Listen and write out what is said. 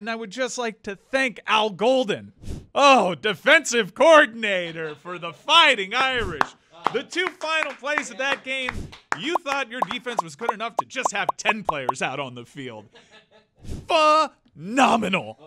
And I would just like to thank Al Golden, defensive coordinator for the Fighting Irish. The two final plays of that game, you thought your defense was good enough to just have 10 players out on the field. Phenomenal.